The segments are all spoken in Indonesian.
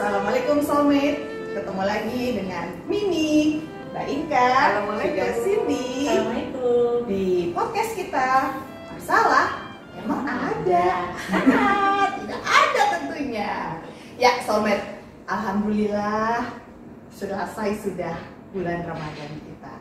Assalamualaikum soulmate. Ketemu lagi dengan Mimi, Mbak Inka, juga Cindy di podcast kita. Masalah emang ada? Tidak ada tentunya. Ya soulmate, alhamdulillah sudah selesai sudah bulan Ramadan kita.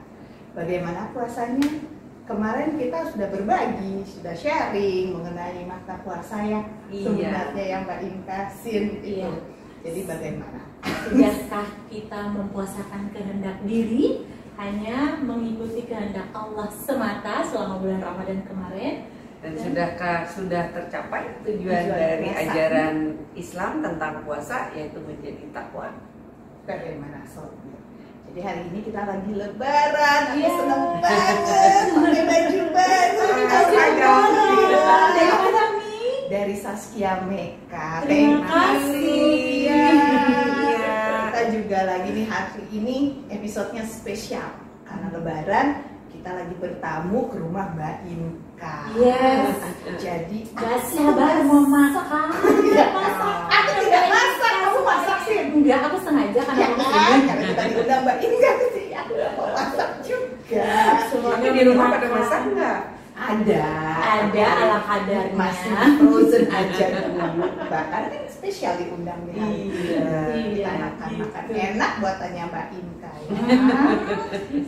Bagaimana puasanya? Kemarin kita sudah berbagi, sudah sharing mengenai makna puasa yang sebenarnya yang Mbak Inka Sin itu. Iya. Jadi bagaimana? Sudahkah kita mempuasakan kehendak diri hanya mengikuti kehendak Allah semata selama bulan Ramadan kemarin? Dan sudah tercapai tujuan dari puasa, ajaran Islam tentang puasa, yaitu menjadi takwa. Bagaimana soalnya? Jadi hari ini kita lagi lebaran, aku seneng banget pakai baju baru. Dari Saskia Mekar. Terima kasih. Kita juga lagi nih hari ini episodenya spesial karena lebaran kita lagi bertamu ke rumah Mbak Inka. Yes. Jadi gak sabar mau masak. Aku tidak masak, kamu masak sih. Enggak, aku sengaja karena karena kita diundang Mbak Inka sih. Aku mau masak juga. Semuanya di rumah pada masak enggak? Ada ala kadarnya. Masih frozen aja dulu. Bahkan kan spesial diundang di hari ini. Kita makan enak buatannya Mbak Inka.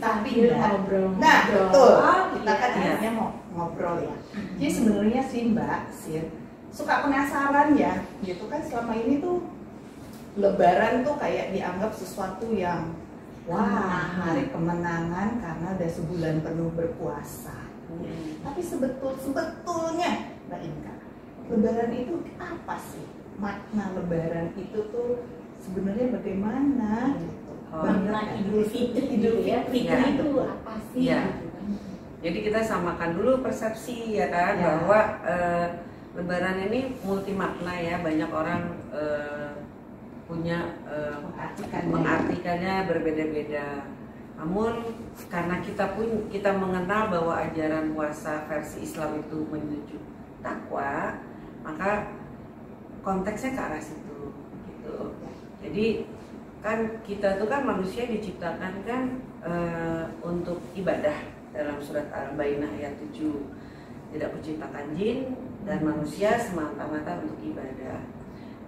Tapi ngobrol. Nah, betul. Kita kan akhirnya mau ngobrol ya. Jadi sebenarnya sih Mbak Sin suka penasaran ya. Gitu kan selama ini tuh lebaran tuh kayak dianggap sesuatu yang hari kemenangan karena ada sebulan penuh berpuasa. Tapi sebetulnya Mbak Inka, lebaran itu apa sih? Makna lebaran itu tuh sebenarnya bagaimana? Makna Idul Fitri itu apa sih? Ya. Jadi kita samakan dulu persepsi ya kan, bahwa lebaran ini multi makna ya, banyak orang punya mengartikannya berbeda-beda. Namun karena kita mengenal bahwa ajaran puasa versi Islam itu menuju takwa, maka konteksnya ke arah situ gitu. Jadi kan kita tuh kan manusia diciptakan kan untuk ibadah. Dalam surat al-Bayyinah ayat 7 tidak kuciptakan jin dan manusia semata-mata untuk ibadah.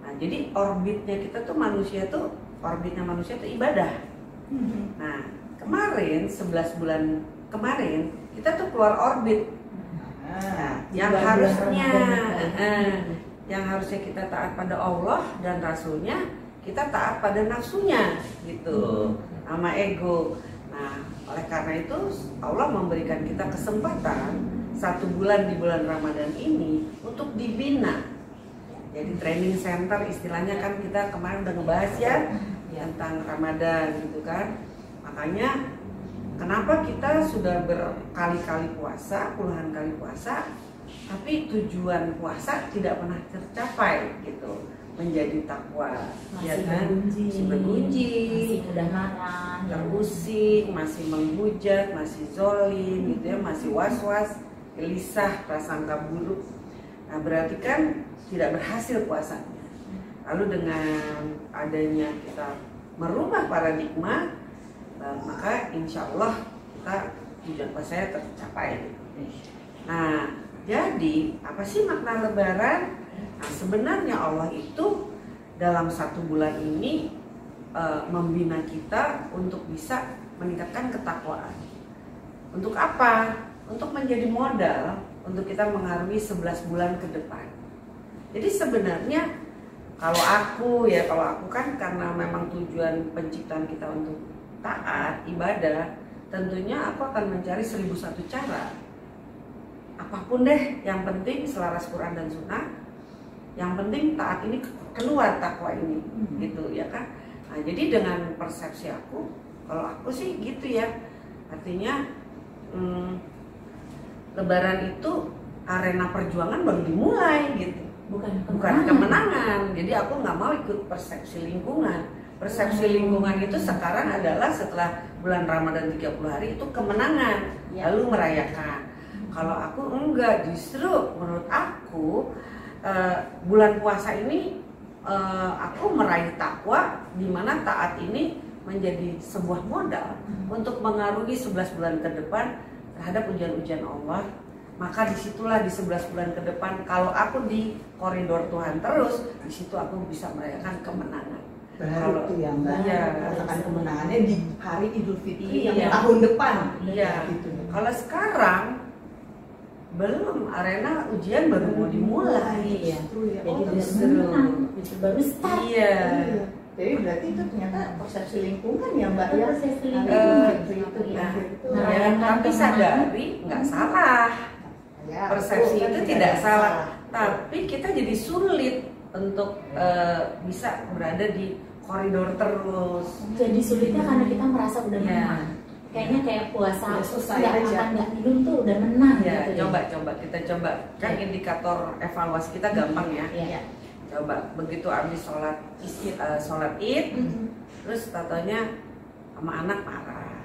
Nah, jadi orbitnya kita tuh manusia tuh, orbitnya manusia tuh ibadah. Nah, kemarin 11 bulan kemarin kita tuh keluar orbit. Nah, yang harusnya kita taat pada Allah dan Rasulnya, kita taat pada nafsunya gitu, sama ego. Nah, oleh karena itu Allah memberikan kita kesempatan 1 bulan di bulan Ramadan ini untuk dibina. Jadi training center istilahnya kan, kita kemarin udah ngebahas ya tentang Ramadan gitu kan. Makanya kenapa kita sudah berkali-kali puasa, puluhan kali puasa, tapi tujuan puasa tidak pernah tercapai gitu, menjadi takwa. Masih bergunji, masih kudamaran, terusik, masih menghujat, masih zolim gitu ya, masih was-was, gelisah, prasangka buruk. Nah, berarti kan tidak berhasil puasanya. Lalu dengan adanya kita merubah paradigma, maka insya Allah kita tujuan puasanya tercapai. Nah, jadi apa sih makna lebaran? Nah, sebenarnya Allah itu dalam 1 bulan ini membina kita untuk bisa meningkatkan ketakwaan. Untuk apa? Untuk menjadi modal untuk kita mengarungi 11 bulan ke depan. Jadi sebenarnya kalau aku kan karena memang tujuan penciptaan kita untuk taat, ibadah, tentunya aku akan mencari 1001 cara. Apapun deh, yang penting selaras Quran dan Sunnah, yang penting taat ini keluar takwa ini, gitu ya kan. Nah, jadi dengan persepsi aku, kalau aku sih gitu ya, artinya lebaran itu arena perjuangan baru dimulai gitu, bukan kemenangan. Jadi aku nggak mau ikut persepsi lingkungan. Persepsi lingkungan itu sekarang adalah setelah bulan Ramadan 30 hari itu kemenangan, lalu merayakan. Kalau aku enggak, justru menurut aku bulan puasa ini aku meraih takwa, di mana taat ini menjadi sebuah modal untuk mengarungi 11 bulan ke depan terhadap ujian-ujian Allah. Maka disitulah di 11 bulan ke depan, kalau aku di koridor Tuhan terus, disitu aku bisa merayakan kemenangan. Baru itu ya Mbak, merayakan kemenangannya di hari Idul Fitri yang tahun depan. Iya, gitu. Kalau sekarang belum, arena ujian baru mau dimulai, ya. Jadi baru start. Iya. Jadi berarti itu ternyata persepsi lingkungan ya Mbak ya. Persepsi lingkungan. Tapi sadari nggak salah. Persepsi itu tidak salah. Tapi kita jadi sulit untuk bisa berada di koridor terus. Jadi sulitnya karena kita merasa udah menang. Kayaknya kayak puasa, nggak makan nggak minum tuh udah menang ya, gitu. Coba kita coba kan indikator evaluasi kita gampang ya. Coba begitu abis sholat id, terus tatonya sama anak marah,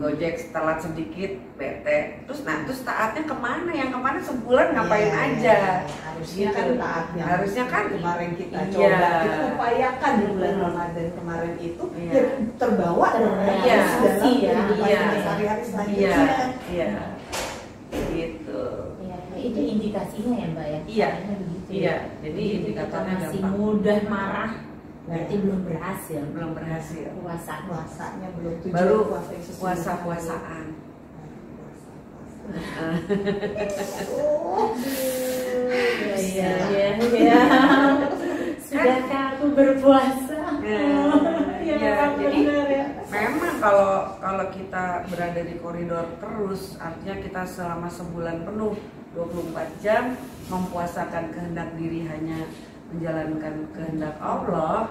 Gojek telat sedikit, PT. Terus taatnya kemana? Yang kemana sebulan ngapain aja? Harusnya gitu. Kan taatnya. Harusnya kan kemarin kita coba, kita upayakan di bulan Ramadan kemarin itu terbawa dalam sehari-hari selanjutnya. Gitu. Itu indikasinya ya Mbak ya. Jadi indikatornya gampang. Mudah marah. Berarti belum berhasil. Puasanya belum tujuh, baru puasa-puasaan. Sudahkah aku berpuasa? Jadi memang kalau kita berada di koridor terus, artinya kita selama sebulan penuh 24 jam mempuasakan kehendak diri, hanya menjalankan kehendak Allah,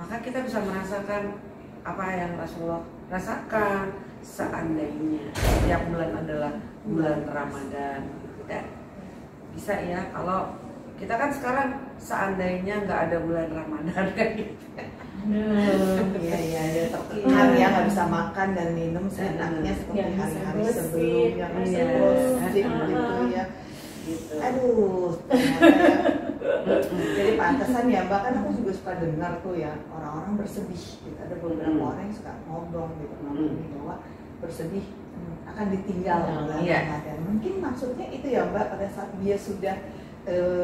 maka kita bisa merasakan apa yang Rasulullah rasakan. Seandainya setiap bulan adalah bulan Ramadan, dan bisa ya kalau kita kan sekarang seandainya nggak ada bulan Ramadan kan gitu. Iya, tertekan ya, nggak bisa makan dan minum seenaknya seperti hari-hari sebelumnya, ya. Gitu. Aduh, jadi pantesan ya Mbak, kan aku juga suka dengar tuh ya orang-orang bersedih gitu. Ada beberapa orang yang suka ngomong gitu, bahwa bersedih akan ditinggal bulan Ramadan. Mungkin maksudnya itu ya Mbak, pada saat dia sudah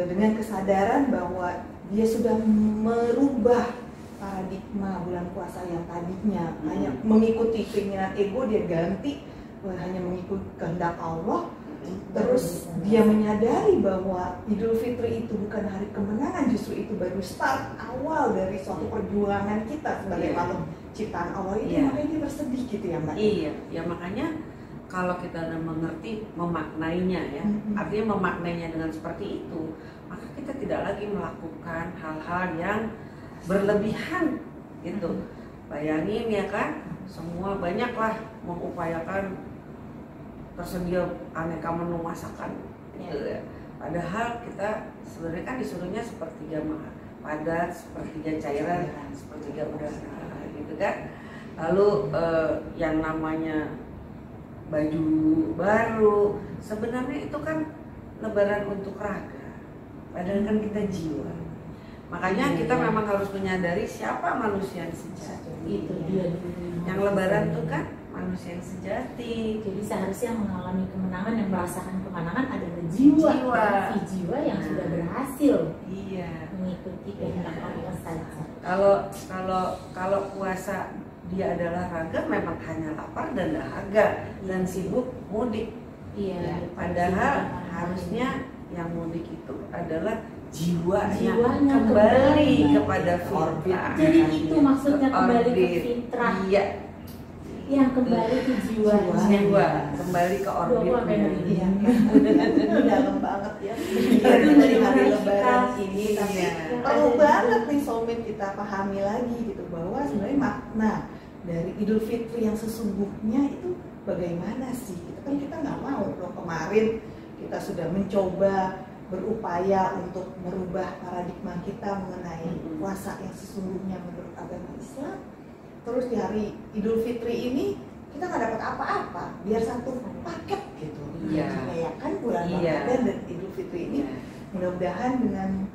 dengan kesadaran bahwa dia sudah merubah paradigma bulan puasa yang tadinya hanya mengikuti keinginan ego, dia ganti hanya mengikuti kehendak Allah. Terus dia menyadari bahwa Idul Fitri itu bukan hari kemenangan, justru itu baru start awal dari suatu perjuangan kita sebagai makhluk ciptaan Allah itu. Makanya dia bersedih gitu ya Mbak. Iya, ya makanya kalau kita mengerti memaknainya ya, artinya memaknainya dengan seperti itu, maka kita tidak lagi melakukan hal-hal yang berlebihan gitu. Bayangin ya kan, semua banyaklah mengupayakan tersedia aneka menu masakan gitu ya. Padahal kita sebenarnya kan disuruhnya sepertiga padat, sepertiga cairan, sepertiga udara gitu kan. Lalu yang namanya baju baru, sebenarnya itu kan lebaran untuk raga, padahal kan kita jiwa. Makanya kita memang harus menyadari siapa manusia yang sejati itu. Yang lebaran tuh kan manusia yang sejati. Jadi seharusnya mengalami kemenangan dan merasakan kemenangan adalah jiwa. Si jiwa yang sudah berhasil mengikuti kehendak Allah saja. Kalau puasa dia adalah raga, memang hanya lapar dan dahaga dan sibuk mudik. Padahal harusnya yang mudik itu adalah jiwanya kembali kepada fitrah. Jadi itu maksudnya kembali ke fitrah. Yang kembali ke jiwa, kembali ke orbit. Dalam banget ya. Itu dari hari lebaran ini perlu banget nih soulmate kita pahami lagi gitu, bahwa sebenarnya makna dari Idul Fitri yang sesungguhnya itu bagaimana sih? Kan kita nggak mau loh, kemarin kita sudah mencoba berupaya untuk merubah paradigma kita mengenai puasa yang sesungguhnya menurut agama Islam. Terus di hari Idul Fitri ini kita nggak dapat apa-apa, biar satu paket gitu. Kayak kan bulan Ramadan dan Idul Fitri ini, mudah-mudahan dengan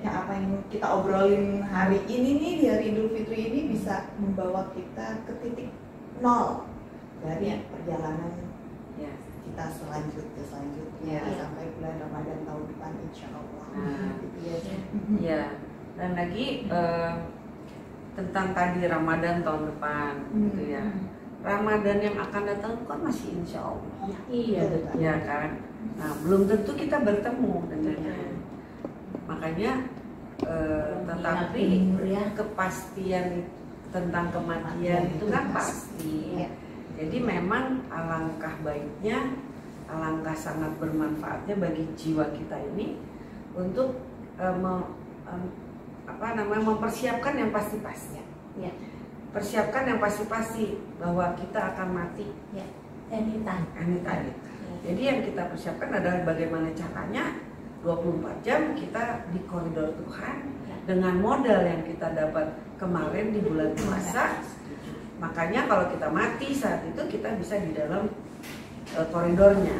ya apa yang kita obrolin hari ini nih di hari Idul Fitri ini bisa membawa kita ke titik nol dari perjalanan kita selanjutnya sampai bulan Ramadan tahun depan, insya Allah. Dan lagi tentang tadi Ramadan tahun depan, gitu ya. Ramadan yang akan datang kan masih insya Allah. Iya kan. Nah, belum tentu kita bertemu dengannya. Makanya, tetapi kepastian tentang kematian itu kan pasti. Jadi memang alangkah baiknya, alangkah sangat bermanfaatnya bagi jiwa kita ini untuk mempersiapkan yang pasti-pasti. Persiapkan yang pasti-pasti bahwa kita akan mati. Anytime. Jadi yang kita persiapkan adalah bagaimana caranya 24 jam kita di koridor Tuhan dengan modal yang kita dapat kemarin di bulan puasa. Makanya kalau kita mati saat itu kita bisa di dalam koridornya.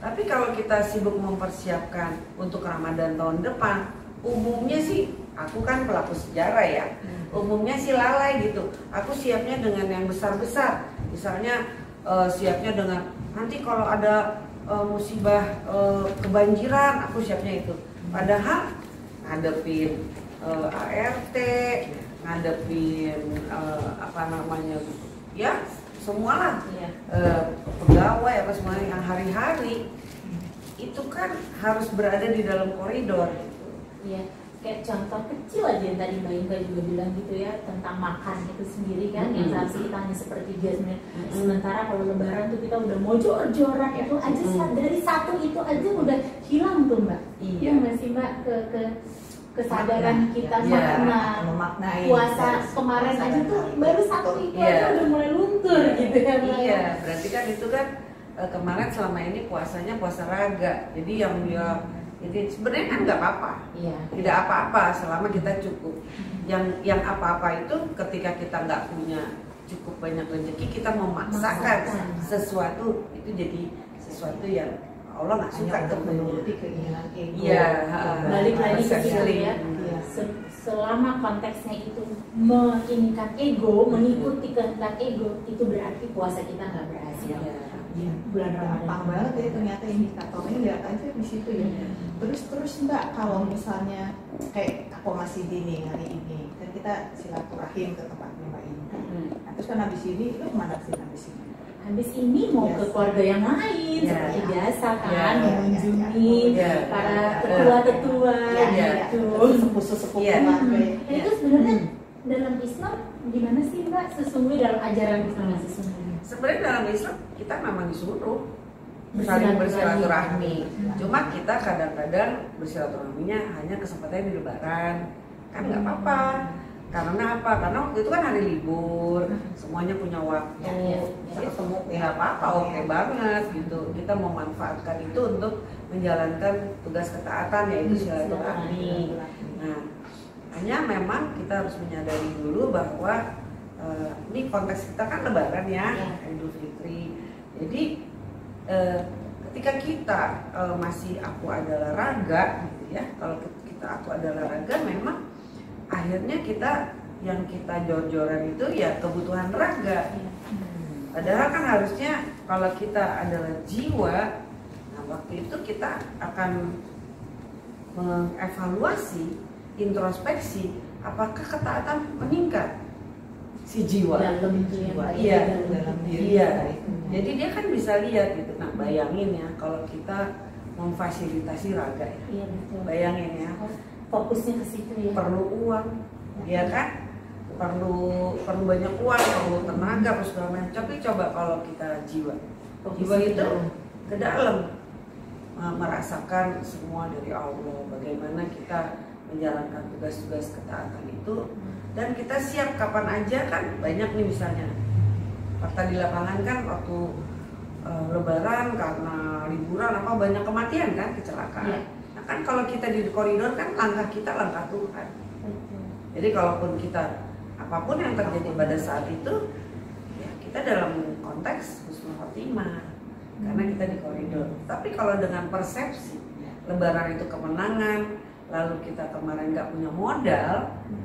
Tapi kalau kita sibuk mempersiapkan untuk Ramadan tahun depan, umumnya sih, aku kan pelaku sejarah ya, umumnya sih lalai gitu. Aku siapnya dengan yang besar-besar, misalnya siapnya dengan nanti kalau ada musibah kebanjiran, aku siapnya itu. Padahal ngadepin ART, ngadepin semualah pegawai apa semuanya yang hari-hari itu kan harus berada di dalam koridor gitu. Kayak contoh kecil aja yang tadi Mbak Inka juga bilang gitu ya, tentang makan itu sendiri kan, yang seharusnya kita hanya sepertiga sebenarnya. Sementara kalau lebaran tuh kita udah mojor-joran itu aja, dari satu itu aja udah hilang tuh Mbak. Masih Mbak kesadaran kita memaknai puasa kemarin aja tuh baru satu itu aja udah mulai luntur gitu kan. Berarti kan itu kan kemarin selama ini puasanya puasa raga, jadi yang dia itu sebenarnya kan nggak apa-apa, tidak apa-apa selama kita cukup. Yang apa-apa itu ketika kita nggak punya cukup banyak rezeki kita memaksakan sesuatu, itu jadi sesuatu yang Allah nggak suka untuk menuruti keinginan ego. Balik lagi ke sini ya. Selama konteksnya itu menginginkan ego, mengikuti kehendak ego, itu berarti puasa kita nggak berhasil. Bulan Ramadan banget ya ternyata indikatornya, lihat aja di situ ya. Terus Mbak, kalau misalnya kayak aku masih dini hari ini, kan kita silaturahim ke tempatnya Mbak ini. Terus kan habis ini, lu kemana sih habis ini? Habis ini mau ke keluarga yang lain seperti biasa kan, mengunjungi para tetua-tetua gitu, sepupu-sepupu keluarga. Itu sebenarnya dalam Islam gimana sih Mbak sesungguhnya, dalam ajaran Islam sesungguhnya? Sebenarnya dalam Islam kita memang disuruh saling bersilaturahmi. Cuma kita kadang-kadang bersilaturahminya hanya kesempatan di Lebaran, kan nggak apa-apa. Karena apa? Karena waktu itu kan hari libur, semuanya punya waktu, ketemu nggak apa-apa, oke banget gitu. Kita memanfaatkan itu untuk menjalankan tugas ketaatan, yaitu silaturahmi. Nah, hanya memang kita harus menyadari dulu bahwa ini konteks kita kan Lebaran ya, Idul Fitri. Jadi ketika kita masih aku adalah raga, gitu ya. Kalau kita aku adalah raga, memang akhirnya kita yang kita jor-joran itu ya kebutuhan raga. Padahal kan harusnya kalau kita adalah jiwa, nah waktu itu kita akan mengevaluasi, introspeksi, apakah ketaatan meningkat si jiwa dalam jiwa, dalam diri. Jadi dia kan bisa lihat gitu. Nah, bayangin ya kalau kita memfasilitasi raga ya. Bayangin ya. Fokusnya ke situ ya. Perlu uang, ya kan? Perlu banyak uang, perlu tenaga, perlu segala macam. Tapi coba kalau kita jiwa, jiwa itu ke dalam merasakan semua dari Allah. Bagaimana kita menjalankan tugas-tugas ketaatan itu, dan kita siap kapan aja kan? Banyak nih misalnya, fakta di lapangan kan waktu Lebaran karena liburan apa banyak kematian kan, kecelakaan. Kan kalau kita di koridor kan langkah kita langkah Tuhan. Jadi kalaupun kita apapun yang terjadi pada saat itu, ya kita dalam konteks Husnul Khotimah karena kita di koridor. Tapi kalau dengan persepsi Lebaran itu kemenangan, lalu kita kemarin nggak punya modal,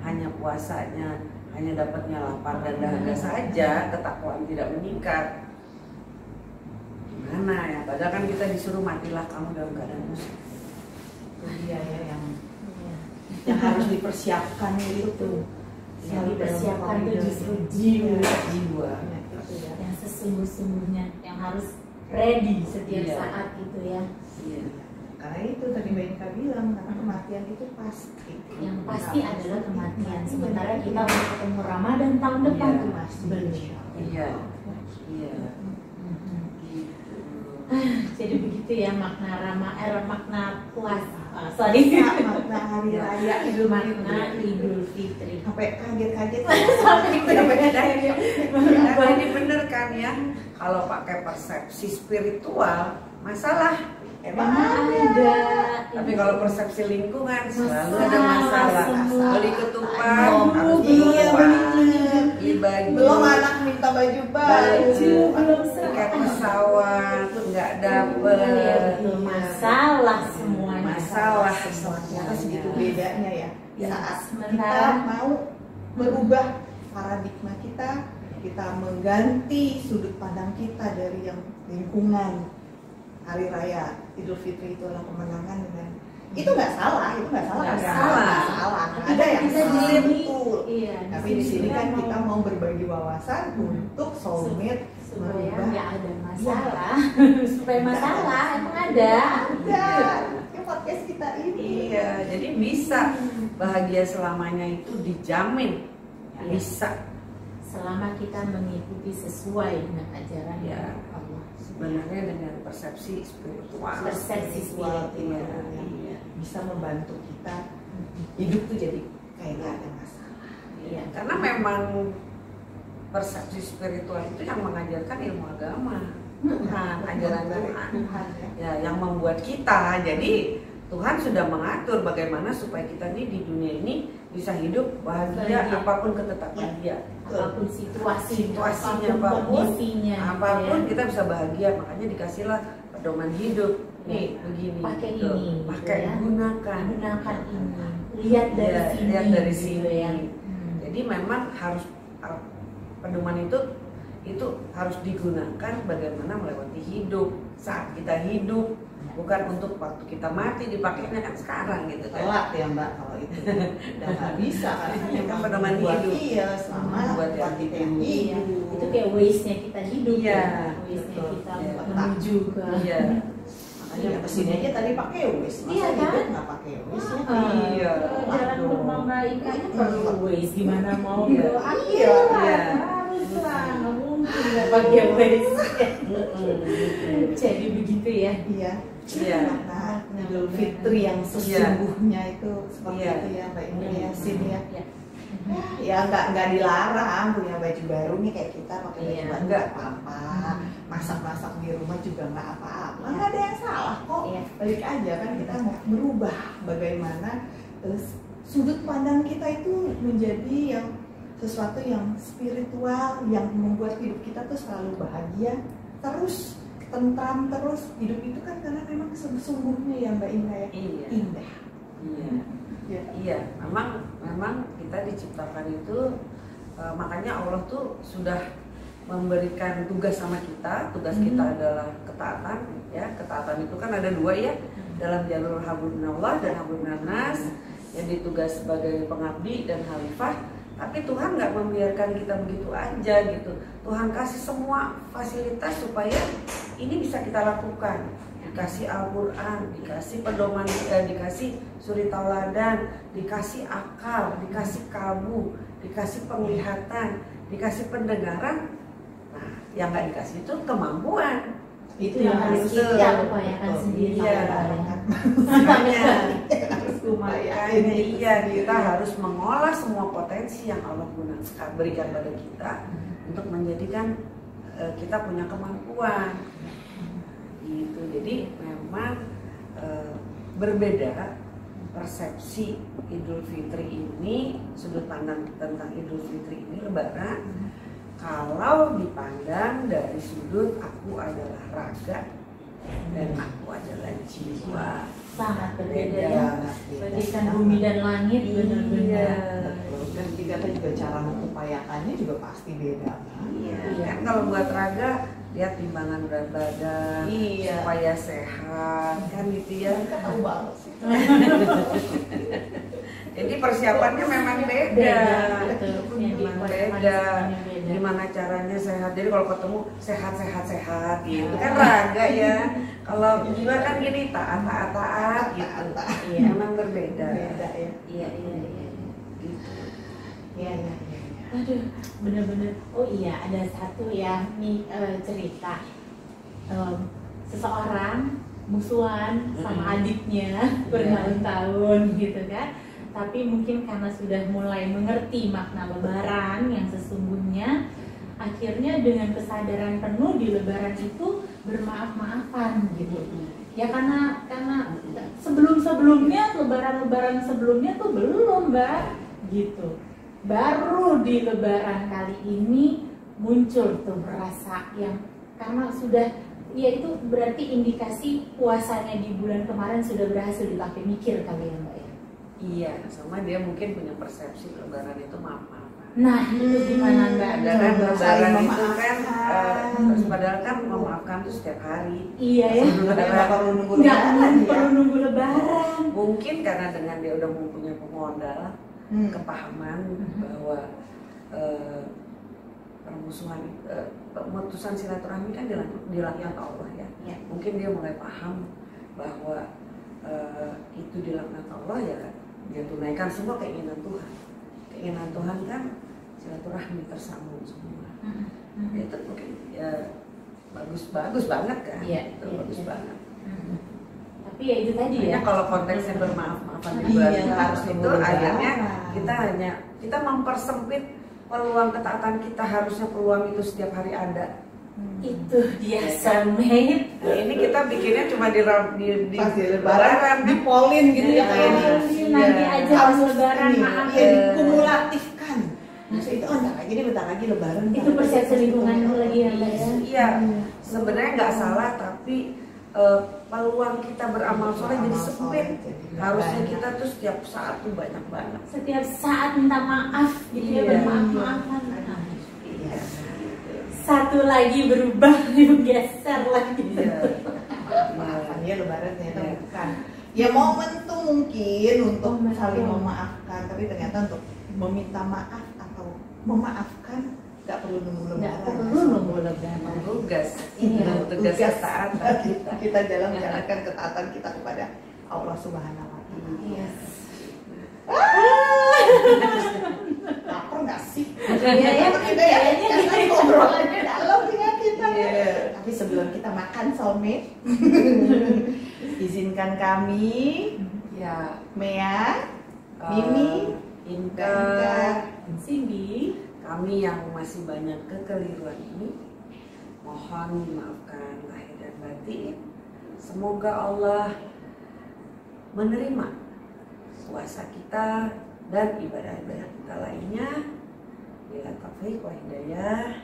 hanya puasanya, hanya dapatnya lapar dan dahaga saja, ketakwaan tidak meningkat. Gimana ya? Padahal kan kita disuruh matilah kamu dalam keadaan muslim. Itu dia ya yang harus dipersiapkan itu. Yang dipersiapkan itu justru jiwa. Yang sesungguh-sungguhnya, yang harus ready setiap saat itu ya. Karena itu tadi Mbak Inka bilang, karena kematian itu pasti. Yang pasti adalah kematian. Sementara kita mau ketemu Ramadan tahun depan tuh pasti. Iya. Jadi begitu ya makna makna puasa. Makna hari raya Idul Fitri. Sampai kaget-kaget. Ini bener kan ya. Kalau pakai persepsi spiritual, masalah emang ada. Tapi kalau persepsi lingkungan selalu ada masalah. Beli ketupat, belum anak minta baju baru, tiket pesawat nggak dapet, masalah semua. Masalah semuanya. Segitu bedanya ya. Saat kita mau berubah paradigma kita, kita mengganti sudut pandang kita dari yang lingkungan. Hari raya Idul Fitri itulah kemenangan dengan itu nggak salah, nggak salah. Ada yang salah betul. Tapi di sini kan kita mau berbagi wawasan untuk soulmate supaya nggak ada masalah, supaya masalah emang ada. Ada. Podcast kita ini. Iya, jadi bisa bahagia selamanya itu dijamin bisa. Selama kita mengikuti sesuai dengan ajaran Allah. Sebenarnya dengan persepsi spiritual. Persepsi spiritual bisa membantu kita hidup tuh jadi kayak gak ada masalah. Iya. Karena memang persepsi spiritual itu yang mengajarkan ilmu agama, ajaran Tuhan. Ya, yang membuat kita jadi Tuhan sudah mengatur bagaimana supaya kita nih di dunia ini bisa hidup bahagia apapun ketetapan Dia, apapun situasinya, apapun kita bisa bahagia. Makanya dikasihlah pedoman hidup nih begini, pakai ini, pakai gunakan ini, lihat dari sini. Jadi memang harus pedoman itu harus digunakan bagaimana melewati hidup saat kita hidup. Bukan untuk waktu kita mati dipakainya kan sekarang gitu kan. Telat ya Mbak kalau itu. Dan nggak bisa karena memang pedoman hidup. Iya, selama waktu kita hidup. Itu kayak ways-nya kita hidup. Iya, ways-nya kita menuju ke. Iya. Makanya kesini aja tadi pakai ways. Iya kan? Nggak pakai ways-nya. Iya. Jalan membaiknya perlu ways. Gimana mau doang. Iya. Haruslah. Nggak mungkin nggak pakai ways. Jadi begitu ya. Iya. Makna Idul Fitri yang sesungguhnya itu seperti itu ya Mbak Inyasin ya. Ya nggak dilarang punya baju baru nih kayak kita pakai baju baru nggak apa-apa, masak-masak di rumah juga nggak apa-apa, nggak ada yang salah kok. Balik aja kan kita nggak berubah bagaimana sudut pandang kita itu menjadi yang sesuatu yang spiritual yang membuat hidup kita tuh selalu bahagia terus. Tentram terus, hidup itu kan karena memang sesungguhnya ya Mbak Indah ya, indah. Iya, memang kita diciptakan itu, makanya Allah tuh sudah memberikan tugas sama kita, tugas kita adalah ketaatan, ya ketaatan itu kan ada dua ya, dalam jalur hablum minallah dan hablum minannas, yang ditugas sebagai pengabdi dan khalifah. Tapi Tuhan nggak membiarkan kita begitu aja gitu. Tuhan kasih semua fasilitas supaya ini bisa kita lakukan. Dikasih Al-Quran, dikasih pedoman, dikasih suri tauladan, dikasih akal, dikasih kalbu, dikasih penglihatan, dikasih pendengaran. Nah, yang nggak dikasih itu kemampuan. Itu yang harus kita upayakan sendiri. Kita harus mengolah semua potensi yang Allah berikan pada kita untuk menjadikan kita punya kemampuan. Gitu. Jadi memang berbeda persepsi Idul Fitri ini, sudut pandang tentang Idul Fitri ini Lebaran. Kalau dipandang dari sudut aku adalah raga, dan aku adalah jiwa. Sangat berbeda ya, bagikan bumi dan langit, benar-benar. Dan kita juga cara mengupayakannya juga pasti beda. Iya. Kan kalau buat raga lihat timbangan berat badan, iya, supaya sehat, kan gitu ya. Kita tahu banget sih. Jadi persiapannya memang beda. Memang beda. Gimana caranya sehat? Jadi kalau ketemu sehat gitu kan raga ya. Kalau jiwa kan gini taat gitu. Iya. Memang berbeda. Beda ya. Iya. Gitu. Iya. Aduh, bener-bener. Oh iya, ada satu ya nih cerita seseorang musuhan sama adiknya bertahun-tahun gitu kan. Tapi mungkin karena sudah mulai mengerti makna Lebaran yang sesungguhnya, akhirnya dengan kesadaran penuh di Lebaran itu bermaaf-maafan gitu. Ya karena sebelumnya Lebaran sebelumnya tuh belum, Mbak, gitu. Baru di Lebaran kali ini muncul tuh rasa yang karena sudah, ya itu berarti indikasi puasanya di bulan kemarin sudah berhasil dipakai mikir kali ya, Mbak ya? Iya, sama dia mungkin punya persepsi Lebaran itu maaf-maafan. Nah, itu gimana Mbak? Karena Lebaran itu kan, padahal kan memaafkan tuh setiap hari. Iya ya. Nggak perlu nunggu Lebaran. Mungkin karena dengan dia udah mempunyai pemodal, kepahaman bahwa permusuhan, pemutusan silaturahmi kan dilaknat Allah ya. Mungkin dia mulai paham bahwa itu dilaknat Allah ya, dia tunaikan semua keinginan Tuhan. Keinginan Tuhan kan silaturahmi tersambung semua. Itu mungkin ya bagus banget kan, bagus banget. Tapi ya itu tadi ya, kalau konteksnya bermaaf-maafan di bulan harus itu akhirnya kita mempersempit peluang ketaatan kita, harusnya peluang itu setiap hari ada. Itu dia summit. Ini kita bikinnya cuma di Lebaran, di polin gitu ya, kayak nanti aja harus Lebaran maaf ya, dikumulatifkan. Itu enggak kayak gini bentar lagi Lebaran. Itu persepsi lingkungan lagi ya. Iya. Sebenarnya nggak salah, tapi peluang kita beramal soleh jadi sempit. Harusnya kita tuh setiap saat tuh banyak. Setiap saat minta maaf gitu ya, bermaaf-maafan. Iya. Satu lagi berubah, geser lagi. Iya. Maafan ya Lebaran ternyata bukan. Ya momen tuh mungkin untuk saling memaafkan, tapi ternyata untuk meminta maaf atau memaafkan nggak perlu nunggu Lebaran. Tugas ketaatan kita dalam menjalankan ketaatan kita kepada Allah Subhanahu wa Ta'ala. Yes. Lapar nggak sih? Kayaknya kita ngobrolannya dalam ya kita. Tapi sebelum kita makan soulmate, izinkan kami ya Mea, Mimi, Inka, Cindy, kami yang masih banyak kekeliruan ini mohon dimaafkan lahir dan batin. Semoga Allah menerima puasa kita dan ibadah-ibadah kita lainnya. Bila taufik wa hidayah.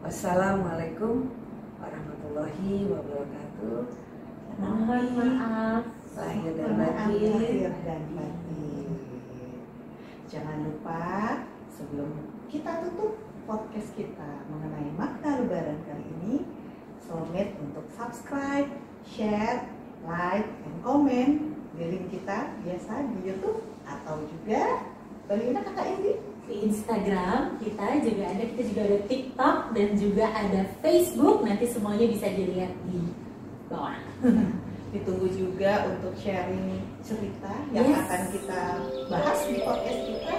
Wassalamualaikum warahmatullahi wabarakatuh. Mohon maaf lahir dan batin. Jangan lupa sebelum kita tutup podcast kita mengenai makna Lebaran kali ini, selamat untuk subscribe, share, like, dan komen di link kita biasa di YouTube atau juga bagaimana Kakak Indi? Di Instagram kita juga ada TikTok dan juga ada Facebook, nanti semuanya bisa dilihat di bawah. Ditunggu juga untuk sharing cerita yang akan kita bahas di podcast kita.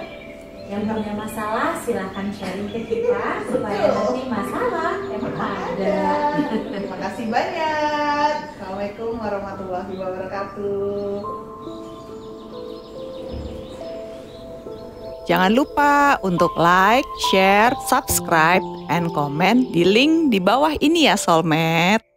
Yang punya masalah silahkan sharing ke kita supaya nanti masalah emang ada. Terima kasih banyak. Assalamualaikum warahmatullahi wabarakatuh. Jangan lupa untuk like, share, subscribe, and comment di link di bawah ini ya Soulmate.